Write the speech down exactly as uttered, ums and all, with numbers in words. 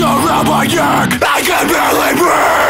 Around my neck, I can barely breathe.